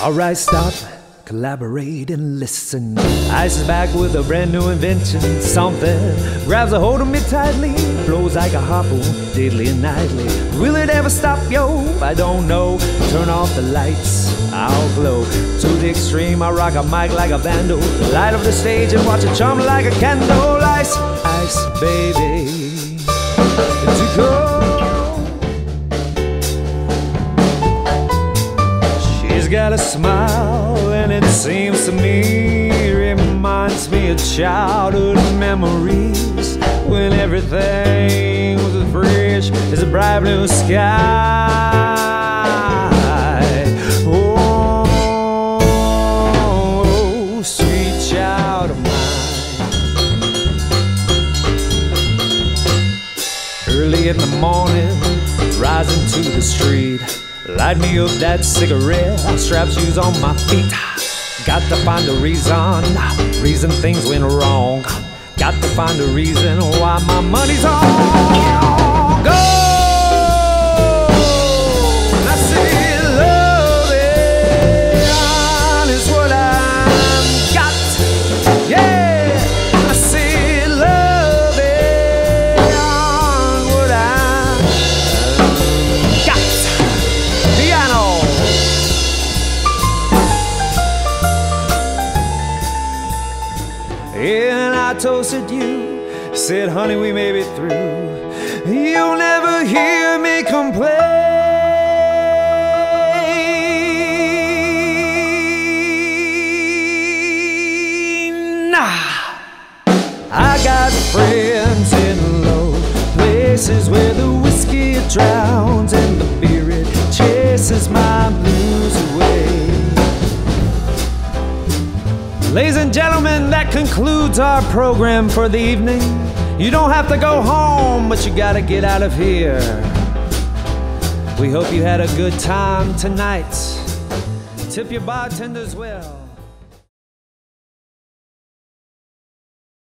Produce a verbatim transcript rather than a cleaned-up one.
Alright, stop, collaborate and listen. Ice is back with a brand new invention. Something grabs a hold of me tightly, blows like a harpoon, daily and nightly. Will it ever stop, yo? I don't know. Turn off the lights, I'll glow. To the extreme, I rock a mic like a vandal. Light up the stage and watch it chum like a candle. Ice, ice, baby, to go. Got a smile, and it seems to me reminds me of childhood memories, when everything was as fresh as a bright blue sky. Oh, sweet child of mine. Early in the morning, rising to the street, light me up that cigarette, strap shoes on my feet. Got to find a reason, reason things went wrong. Got to find a reason why my money's on. Go! I say loving is what I've got. Yeah! I say loving what I've got. And I toasted you, said, honey, we may be through. You'll never hear me complain. Nah. I got friends in low places where the whiskey drowns and the beer it chases my blues away. Ladies and gentlemen, that concludes our program for the evening. You don't have to go home, but you gotta get out of here. We hope you had a good time tonight. Tip your bartenders well.